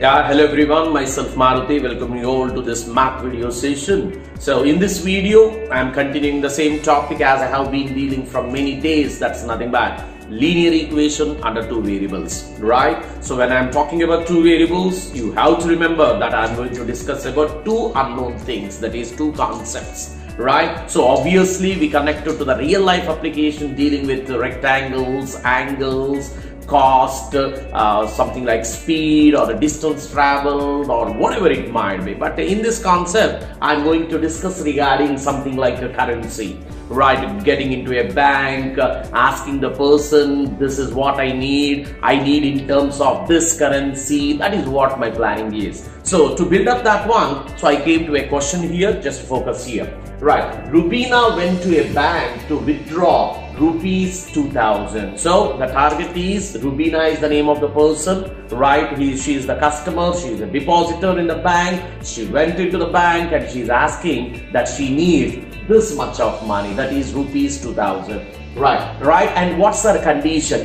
Hello everyone, myself Maruti, welcoming you all to this math video session. So in this video, I am continuing the same topic as I have been dealing from many days. That's nothing but linear equation under two variables, right? So when I am talking about two variables, you have to remember that I am going to discuss about two unknown things, that is two concepts, right? So obviously we connected to the real life application dealing with rectangles, angles, cost, something like speed or the distance traveled or whatever it might be. But in this concept, I'm going to discuss regarding something like a currency, right? Getting into a bank, asking the person, this is what I need in terms of this currency. That is what my planning is. So to build up that one, so I came to a question here, just focus here, right? Rubina went to a bank to withdraw rupees 2000. So the target is Rubina is the name of the person, right? She is the customer, she is a depositor in the bank. She went into the bank and she is asking that she needs this much of money, that is rupees 2000. Right. And what's her condition?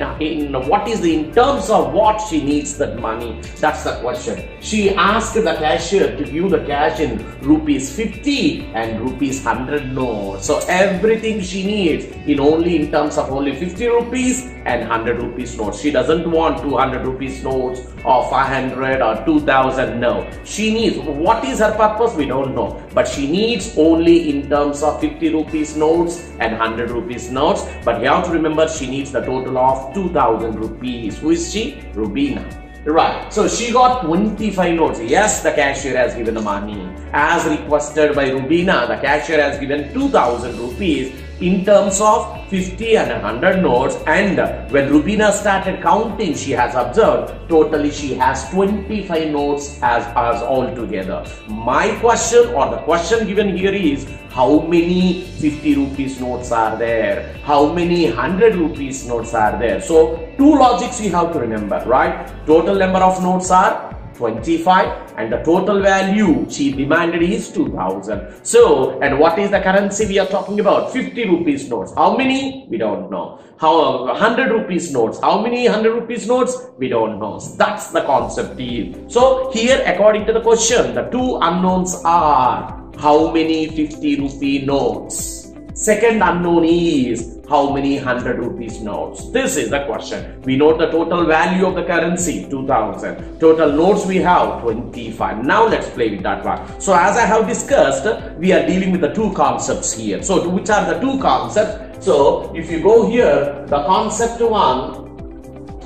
What is the, in terms of what she needs that money? That's the question. She asked the cashier to give the cash in rupees 50 and rupees 100 note. So everything she needs in terms of only 50 rupees and 100 rupees notes. She doesn't want 200 rupees notes or 500 or 2000. No, she needs. What is her purpose? We don't know. But she needs only in terms of 50 rupees notes and 100 rupees notes, but you have to remember she needs the total of 2000 rupees. Who is she? Rubina. Right. So she got 25 notes. Yes, the cashier has given the money. As requested by Rubina, the cashier has given 2000 rupees in terms of 50 and 100 notes, and when Rubina started counting, she has observed totally she has 25 notes as all together. My question, or the question given here, is how many 50 rupees notes are there? How many 100 rupees notes are there? So two logics we have to remember, right? Total number of notes are 25 and the total value she demanded is 2000. So, and what is the currency we are talking about? 50 rupees notes. How many? We don't know. How 100 rupees notes? How many 100 rupees notes? We don't know. So that's the concept here. So here, according to the question, the two unknowns are how many 50 rupee notes? Second unknown is how many 100 rupees notes. This is the question. We know the total value of the currency 2000. Total notes we have 25. Now let's play with that one. So as I have discussed, we are dealing with the two concepts here. So which are the two concepts? So if you go here, the concept one,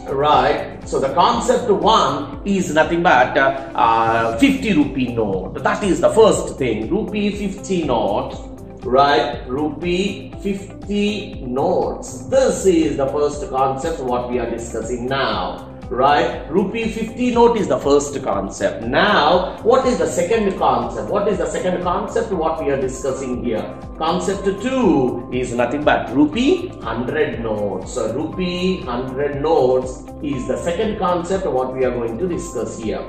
right? So the concept one is nothing but 50 rupee note. That is the first thing. Rupee 50 note. Right, rupee 50 notes. This is the first concept what we are discussing now, right? Rupee 50 note is the first concept. Now what is the second concept? What we are discussing here? Concept 2 is nothing but rupee 100 notes. So rupee 100 notes is the second concept what we are going to discuss here.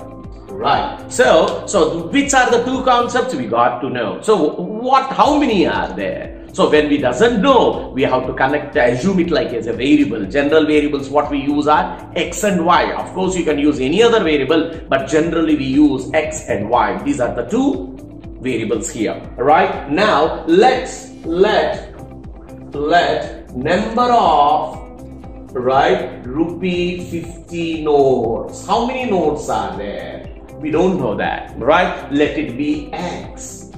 Right. So which are the two concepts we got to know? So how many are there? So when we doesn't know, we have to assume it like as a variable. General variables what we use are X and Y. Of course, you can use any other variable, but generally we use X and Y. These are the two variables here. Right. Now let number of, right, rupee 50 notes. How many notes are there? We don't know that, right? Let it be X,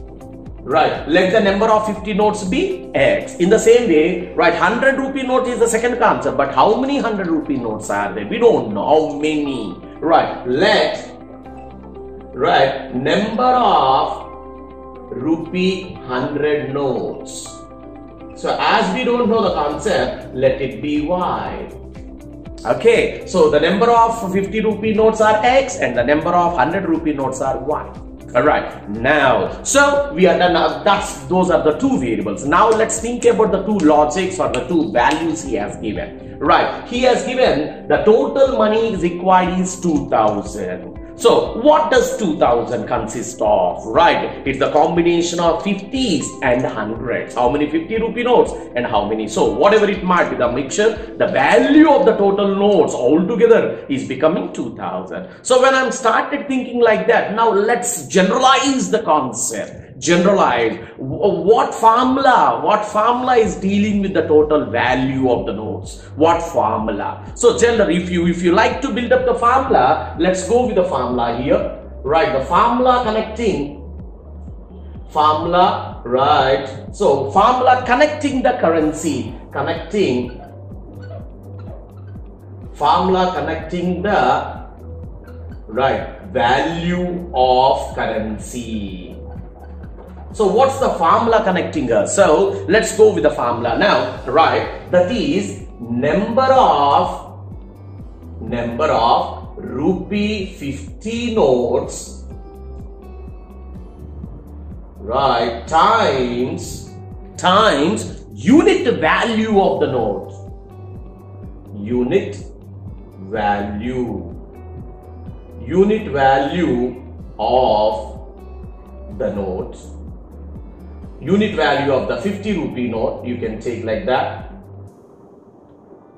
right? Let the number of 50 notes be X. In the same way, right, 100 rupee note is the second concept, but how many 100 rupee notes are there? We don't know how many, right? Let, right, number of rupee 100 notes. So as we don't know the concept, let it be Y. Okay, so the number of 50 rupee notes are X and the number of 100 rupee notes are Y. All right, now, so we are done. Those are the two variables. Now let's think about the two logics or the two values he has given. Right, he has given the total money is required is 2000. So what does 2000 consist of, right? It's the combination of 50s and 100s. How many 50 rupee notes and how many, so whatever it might be, the mixture, the value of the total notes altogether is becoming 2000. So when I'm started thinking like that, now let's generalize the concept. Generalize what formula is dealing with the total value of the notes, what formula. So generally, if you like to build up the formula, let's go with the formula here, right? The formula connecting formula, right? So formula connecting the currency, connecting formula connecting the, right, value of currency. So what's the formula connecting us? So let's go with the formula now, right? That is number of rupee 50 notes, right, times unit value of the note, unit value of the note. Unit value of the 50 rupee note, you can take like that,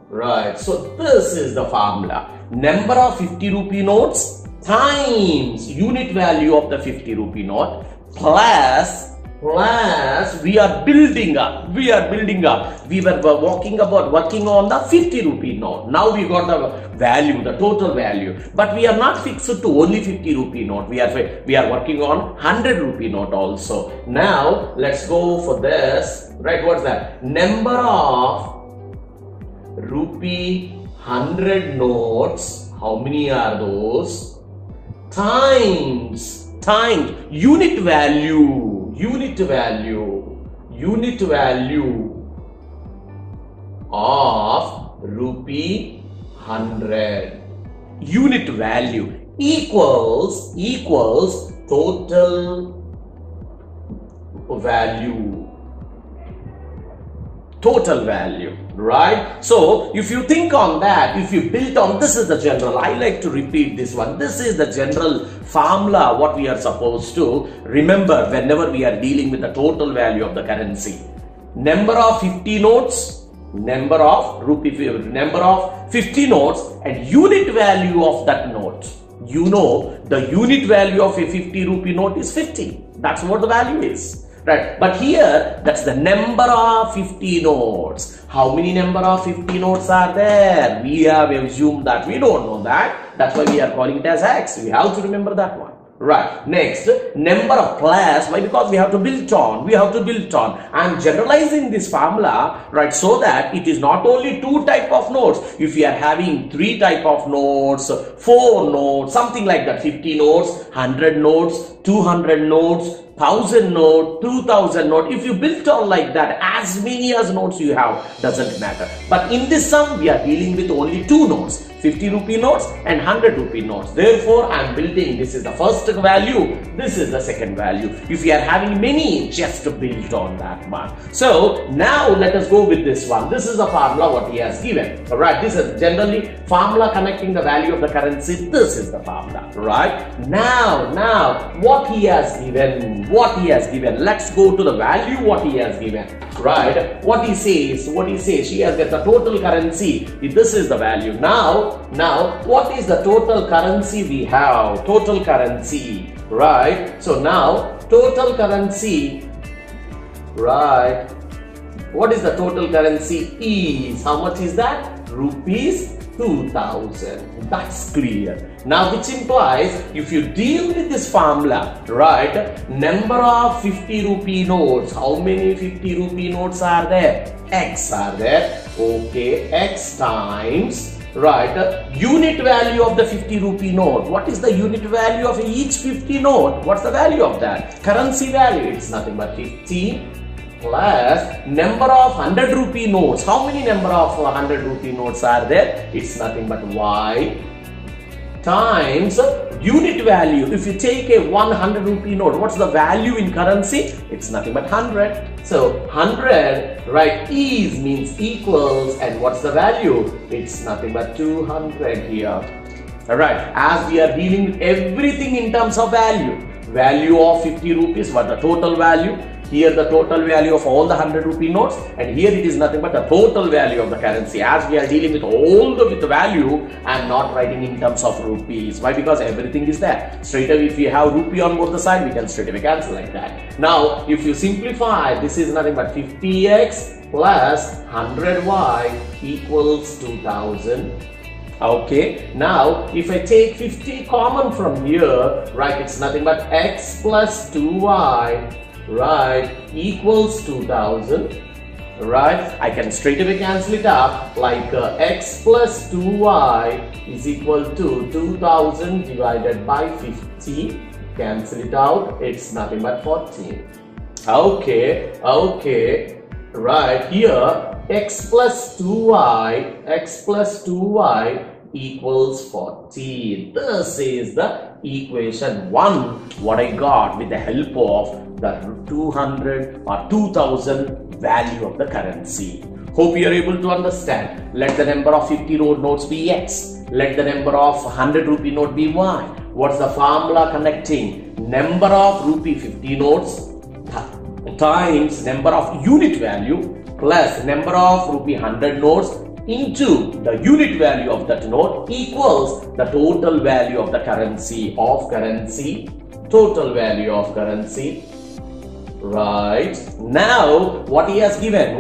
right? So this is the formula, number of 50 rupee notes times unit value of the 50 rupee note plus we are building up. We were working on the 50 rupee note. Now we got the value, the total value. But we are not fixed to only 50 rupee note. We are working on 100 rupee note also. Now let's go for this. Right? What's that? Number of rupee 100 notes. How many are those? Times unit value of rupee 100, unit value equals total value, right? So if you think on that, if you build on, this is the general, I like to repeat this one, this is the general formula what we are supposed to remember whenever we are dealing with the total value of the currency. Number of 50 notes, number of 50 notes and unit value of that note. You know, the unit value of a 50 rupee note is 50. That's what the value is. Right, but here that's the number of 50 notes. How many number of 50 notes are there? We have assumed that, we don't know that. That's why we are calling it as X. We have to remember that one. Right, next, number of plus. Why? Because we have to build on. I'm generalizing this formula, right, so that it is not only two type of notes. If you are having three type of notes, four notes, something like that, 50 notes, 100 notes, 200 notes, 1000 note, 2000 note, if you built on like that, as many as notes you have, doesn't matter. But in this sum, we are dealing with only two notes, 50 rupee notes and 100 rupee notes. Therefore, I'm building, this is the first value, this is the second value. If you are having many, just build on that one. So now let us go with this one. This is the formula what he has given. Alright, this is generally formula connecting the value of the currency. This is the formula, right? Now, what he has given, let's go to the value what he has given, right? What he says, she has got the total currency, this is the value. Now what is the total currency we have? Total currency, right? So now total currency, right, what is the total currency is, how much is that? Rupees 2000. That's clear. Now, which implies if you deal with this formula, right, number of 50 rupee notes, how many 50 rupee notes are there? X are there. Okay, X times, right, unit value of the 50 rupee note. What is the unit value of each 50 note? What's the value of that? Currency value. It's nothing but 50. Plus number of 100 rupee notes. How many number of 100 rupee notes are there? It's nothing but Y times unit value. If you take a 100 rupee note, what's the value in currency? It's nothing but 100. So 100, right, is means equals, and what's the value? It's nothing but 200 here. right? As we are dealing with everything in terms of value, value of 50 rupees, what the total value, here the total value of all the 100 rupee notes, and here it is nothing but the total value of the currency. As we are dealing with all the value, I am not writing in terms of rupees. Why? Because everything is there. Straight away if you have rupee on both the side, we can straight away cancel like that. Now if you simplify, this is nothing but 50x plus 100y equals 2000. Okay, now if I take 50 common from here, right, it's nothing but x plus 2y, right, equals 2000, right? I can straight away cancel it up, like x plus 2y is equal to 2000 divided by 50. Cancel it out, it's nothing but 14. Okay, okay, right, here x plus 2y equals 14. This is the equation 1 what I got with the help of the 200 or 2000 value of the currency. Hope you are able to understand. Let the number of 50 road notes be x, let the number of 100 rupee note be y. What's the formula connecting number of rupee 50 notes times number of unit value plus number of rupee 100 notes into the unit value of that note equals the total value of the currency total value of currency, right? Now what he has given,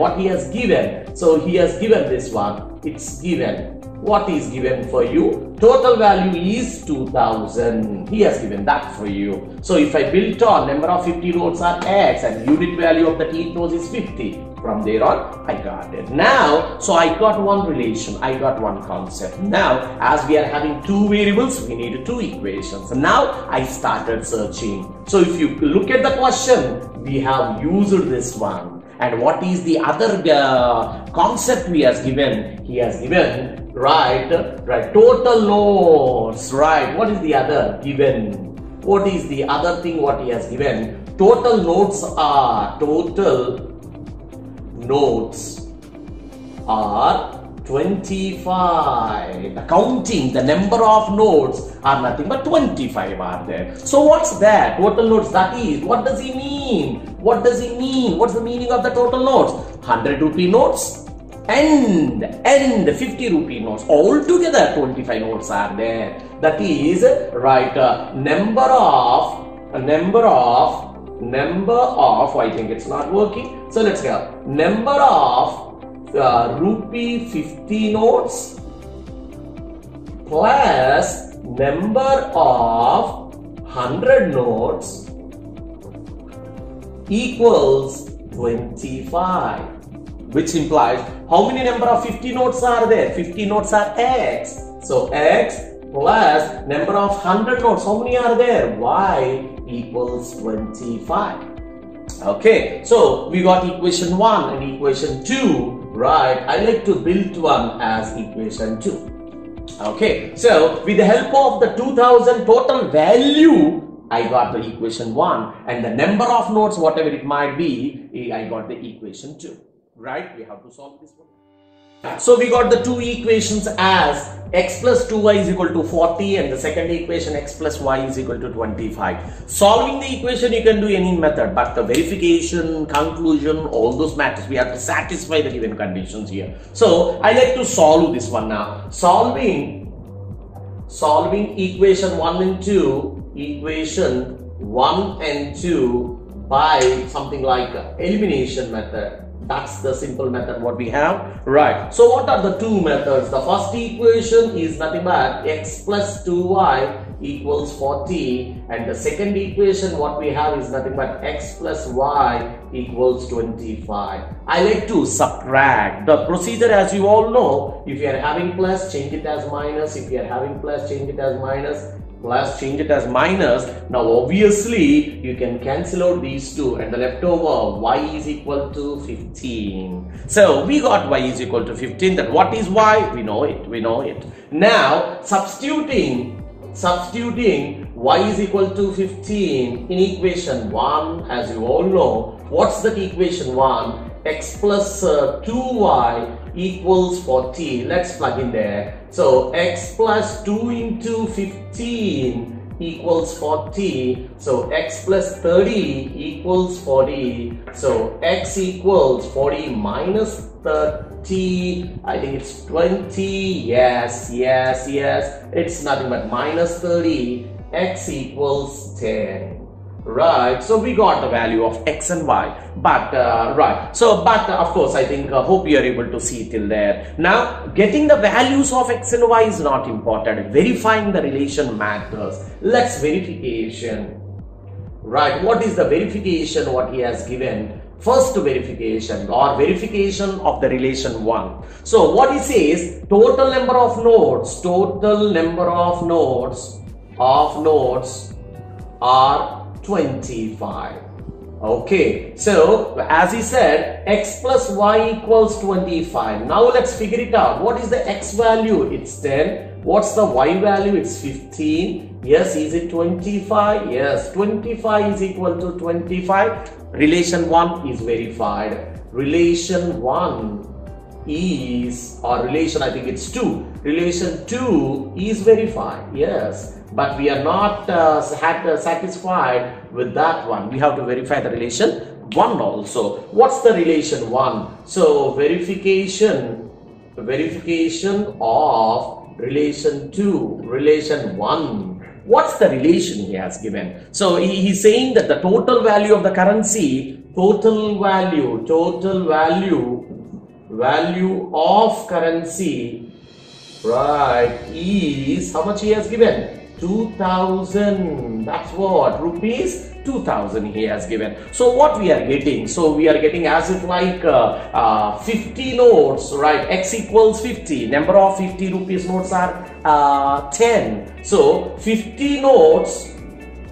so he has given this one, it's given, what is given for you, total value is 2000, he has given that for you. So if I built on number of 50 notes are x and unit value of the notes is 50, from there on I got it. Now so I got one relation, I got one concept. Now as we are having two variables, we need two equations. Now I started searching. So if you look at the question, we have used this one, and what is the other concept he has given? He has given, right, total notes, right? What is the other given? What is the other thing what he has given? Total notes are, total notes are 25. The counting, the number of notes are nothing but 25 are there. So what's that? Total notes, that is, what does he mean? What does he mean? What's the meaning of the total notes? 100 rupee notes and 50 rupee notes, all together 25 notes are there. That is, right, number of, I think it's not working, so let's go, number of rupee 50 notes plus number of 100 notes equals 25, which implies how many number of 50 notes are there? 50 notes are x, so x plus number of 100 notes, how many are there? y equals 25. Okay, so we got equation 1 and equation 2, right? I like to build one as equation 2. Okay, so with the help of the 2000 total value, I got the equation 1, and the number of nodes, whatever it might be, I got the equation 2, right? We have to solve this one. So we got the two equations as x plus 2y is equal to 40, and the second equation x plus y is equal to 25. Solving the equation you can do any method, but the verification, conclusion, all those matters, we have to satisfy the given conditions here. So I like to solve this one now. Solving equation 1 and 2, equation 1 and 2 by something like elimination method. That's the simple method what we have, right? So what are the two methods? The first equation is nothing but x plus 2y equals 40, and the second equation what we have is nothing but x plus y equals 25. I like to subtract. The procedure, as you all know, if you are having plus, change it as minus. If you are having plus, change it as minus. Plus, change it as minus. Now obviously you can cancel out these two, and the leftover y is equal to 15. So we got y is equal to 15. That what is y? We know it. Now substituting y is equal to 15 in equation 1, as you all know. What's that equation 1? X plus 2y equals 14. Let's plug in there. So x plus 2 into 15 equals 40. So x plus 30 equals 40. So x equals 40 minus 30. I think it's 20. Yes, yes, yes. It's nothing but minus 30. X equals 10. Right, so we got the value of x and y, but of course I think hope you are able to see till there. Now getting the values of x and y is not important, verifying the relation matters. Let's verification. Right, what is the verification? What he has given, first verification or verification of the relation 1. So what he says, total number of nodes are 25. Okay, so as he said, x plus y equals 25. Now let's figure it out. What is the x value? It's 10. What's the y value? It's 15. Yes, is it 25? Yes, 25 is equal to 25. Relation 1 is verified. Relation 1 is, or relation, I think it's 2. Relation 2 is verified. Yes. But we are not satisfied with that one. We have to verify the relation 1 also. What's the relation 1? So verification of relation 2, relation 1. What's the relation he has given? So he's saying that the total value of the currency, value of currency, right, is how much he has given? 2,000. That's what, rupees 2,000 he has given. So what we are getting? So we are getting as if like 50 notes, right? X equals 50. Number of 50 rupees notes are 10. So 50 notes,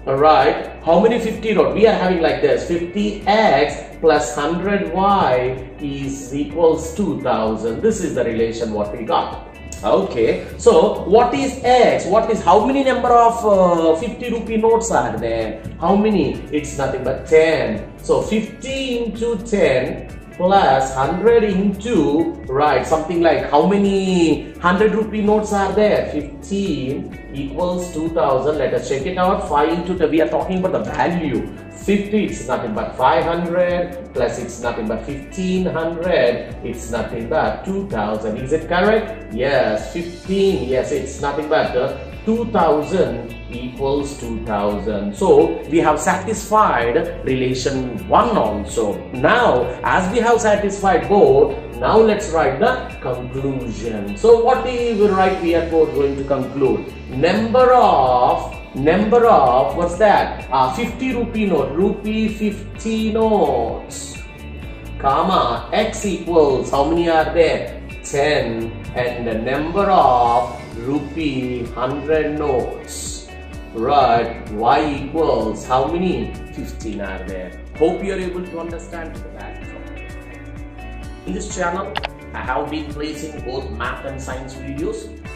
right? How many 50 notes? We are having like this. 50x plus 100y is equals 2,000. This is the relation what we got. Okay, so what is x? What is, how many number of 50 rupee notes are there? How many? It's nothing but 10. So 50 into 10 plus 100 into, right, something like how many 100 rupee notes are there? 15 equals 2000. Let us check it out. 5 into the, we are talking about the value. 50, it's nothing but 500 plus, it's nothing but 1500, it's nothing but 2000. Is it correct? Yes, 15, yes, it's nothing but 2000 equals 2000. So we have satisfied relation 1 also. Now as we have satisfied both, now let's write the conclusion. So what we will write, we are going to conclude number of what's that, 50 rupee note, rupee 50 notes, comma, x equals, how many are there? 10. And the number of rupee 100 notes, right, y equals, how many? 15 are there. Hope you are able to understand that. In this channel I have been placing both math and science videos.